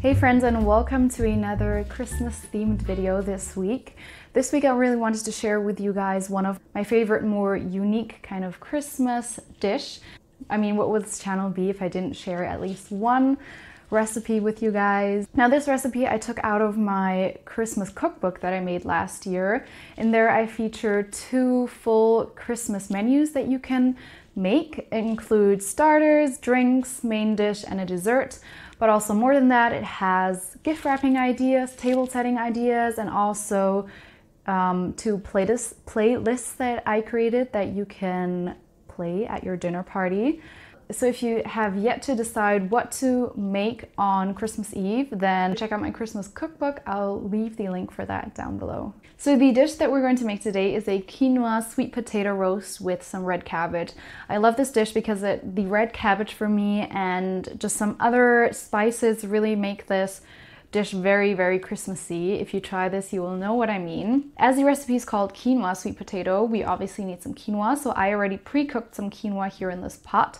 Hey friends, and welcome to another Christmas themed video this week. This week I really wanted to share with you guys one of my favorite, more unique kind of Christmas dish. I mean, what would this channel be if I didn't share at least one recipe with you guys? Now, this recipe I took out of my Christmas cookbook that I made last year. In there I feature two full Christmas menus that you can make. It includes starters, drinks, main dish, and a dessert. But also more than that, it has gift wrapping ideas, table setting ideas, and also two playlists that I created that you can play at your dinner party. So if you have yet to decide what to make on Christmas Eve, then check out my Christmas cookbook. I'll leave the link for that down below. So the dish that we're going to make today is a quinoa sweet potato roast with some red cabbage. I love this dish because the red cabbage for me and just some other spices really make this dish very, very Christmassy. If you try this, you will know what I mean. As the recipe is called quinoa sweet potato, we obviously need some quinoa. So I already pre-cooked some quinoa here in this pot.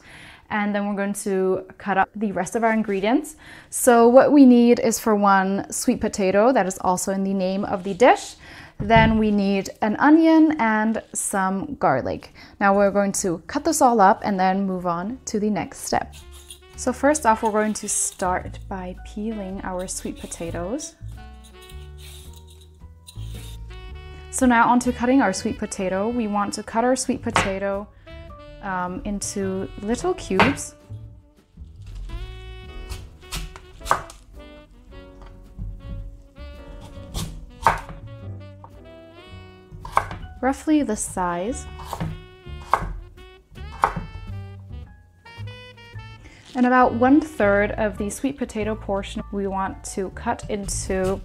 And then we're going to cut up the rest of our ingredients. So what we need is, for one, sweet potato, that is also in the name of the dish. Then we need an onion and some garlic. Now we're going to cut this all up and then move on to the next step. So first off, we're going to start by peeling our sweet potatoes. So now onto cutting our sweet potato. We want to cut our sweet potato into little cubes. Roughly this size. And about 1/3 of the sweet potato portion we want to cut into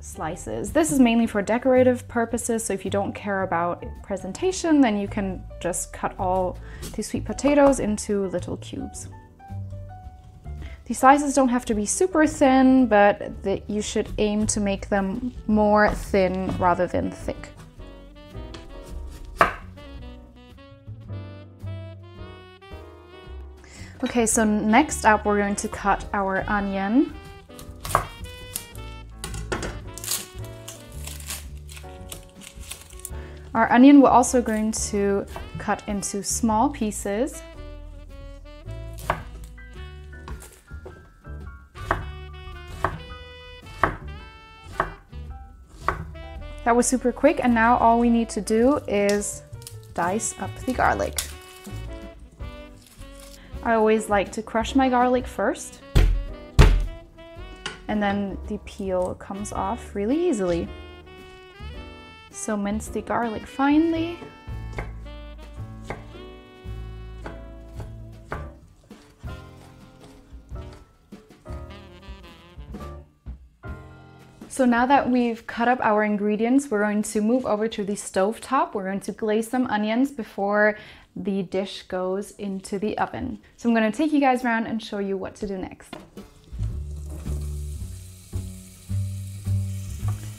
slices. This is mainly for decorative purposes, so if you don't care about presentation, then you can just cut all the sweet potatoes into little cubes. The slices don't have to be super thin, but you should aim to make them more thin rather than thick. Okay, so next up we're going to cut our onion. Our onion we're also going to cut into small pieces. That was super quick, and now all we need to do is dice up the garlic. I always like to crush my garlic first, and then the peel comes off really easily. So mince the garlic finely. So now that we've cut up our ingredients, we're going to move over to the stove top. We're going to glaze some onions before the dish goes into the oven. So I'm going to take you guys around and show you what to do next.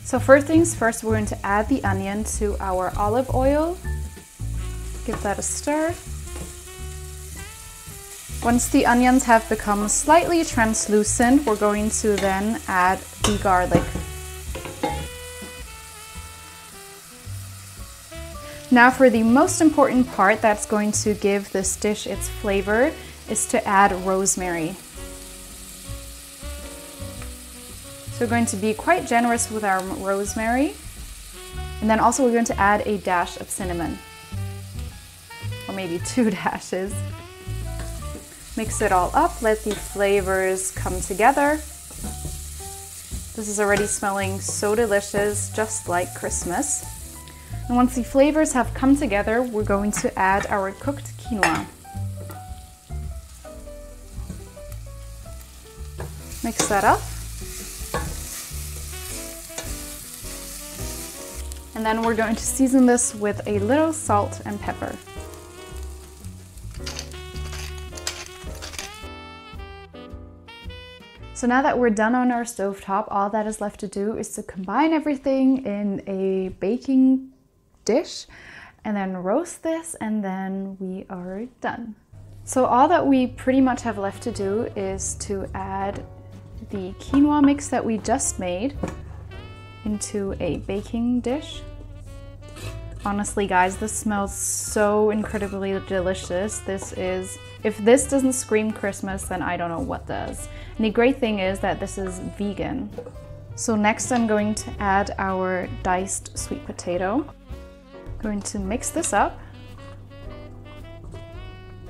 So first things first, we're going to add the onion to our olive oil. Give that a stir. Once the onions have become slightly translucent, we're going to then add the garlic. Now for the most important part that's going to give this dish its flavor is to add rosemary. So we're going to be quite generous with our rosemary, and then also we're going to add a dash of cinnamon, or maybe 2 dashes. Mix it all up, let the flavors come together. This is already smelling so delicious, just like Christmas. And once the flavors have come together, we're going to add our cooked quinoa. Mix that up. And then we're going to season this with a little salt and pepper. So now that we're done on our stovetop, all that is left to do is to combine everything in a baking dish and then roast this, and then we are done. So all that we pretty much have left to do is to add the quinoa mix that we just made into a baking dish. Honestly, guys, this smells so incredibly delicious. This is, if this doesn't scream Christmas, then I don't know what does. And the great thing is that this is vegan. So next I'm going to add our diced sweet potato. Going to mix this up.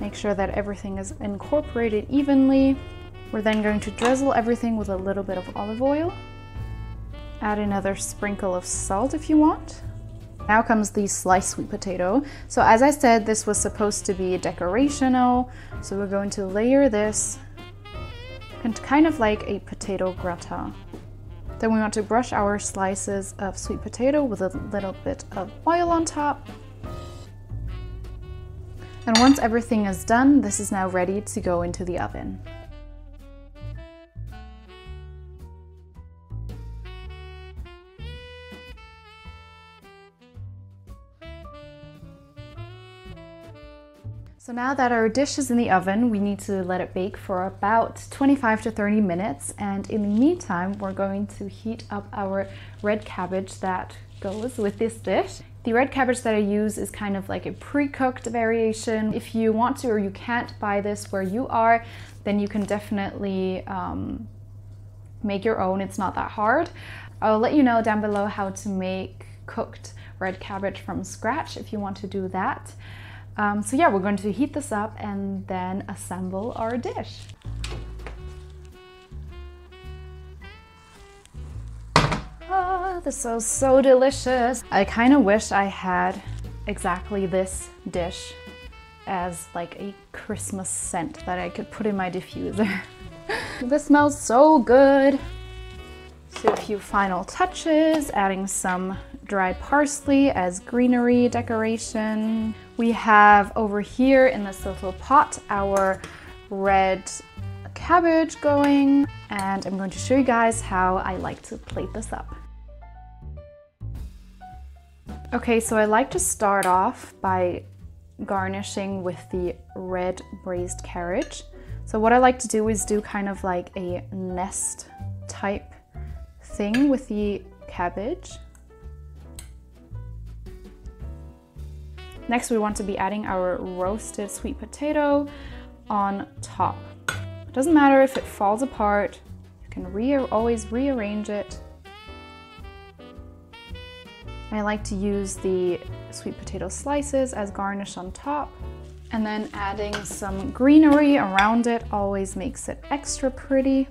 Make sure that everything is incorporated evenly. We're then going to drizzle everything with a little bit of olive oil. Add another sprinkle of salt if you want. Now comes the sliced sweet potato. So as I said, this was supposed to be decorational. So we're going to layer this kind of like a potato gratin. Then we want to brush our slices of sweet potato with a little bit of oil on top. And once everything is done, this is now ready to go into the oven. So now that our dish is in the oven, we need to let it bake for about 25 to 30 minutes. And in the meantime, we're going to heat up our red cabbage that goes with this dish. The red cabbage that I use is kind of like a pre-cooked variation. If you want to or you can't buy this where you are, then you can definitely make your own. It's not that hard. I'll let you know down below how to make cooked red cabbage from scratch if you want to do that. So yeah, we're going to heat this up and then assemble our dish. Oh, this smells so delicious. I kind of wish I had exactly this dish as like a Christmas scent that I could put in my diffuser. This smells so good. So a few final touches, adding some dried parsley as greenery decoration. We have over here in this little pot our red cabbage going, and I'm going to show you guys how I like to plate this up. Okay, so I like to start off by garnishing with the red braised carrot. So what I like to do is do kind of like a nest type thing with the cabbage. Next, we want to be adding our roasted sweet potato on top. It doesn't matter if it falls apart, you can always rearrange it. I like to use the sweet potato slices as garnish on top, and then adding some greenery around it always makes it extra pretty.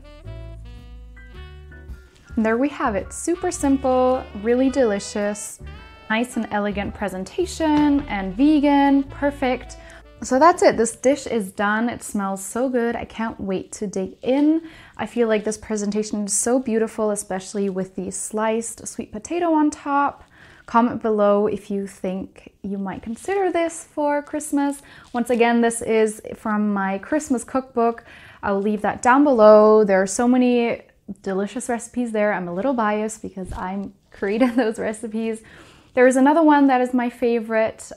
And there we have it, super simple, really delicious. Nice and elegant presentation and vegan, perfect. So that's it, this dish is done. It smells so good, I can't wait to dig in. I feel like this presentation is so beautiful, especially with the sliced sweet potato on top. Comment below if you think you might consider this for Christmas. Once again, this is from my Christmas cookbook. I'll leave that down below. There are so many delicious recipes there. I'm a little biased because I created those recipes. There is another one that is my favorite,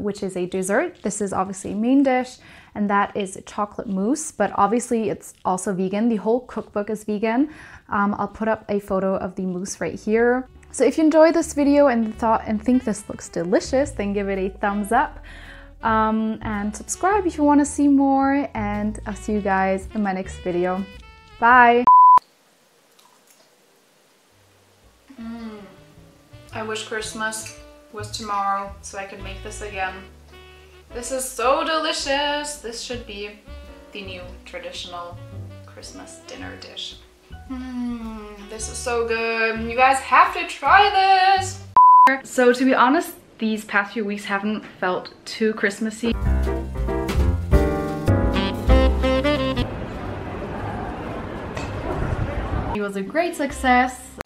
which is a dessert. This is obviously a main dish, and that is chocolate mousse, but obviously it's also vegan. The whole cookbook is vegan. I'll put up a photo of the mousse right here. So if you enjoyed this video and think this looks delicious, then give it a thumbs up and subscribe if you want to see more, and I'll see you guys in my next video. Bye! I wish Christmas was tomorrow so I could make this again. This is so delicious! This should be the new traditional Christmas dinner dish. This is so good! You guys have to try this! So to be honest, these past few weeks haven't felt too Christmassy. It was a great success.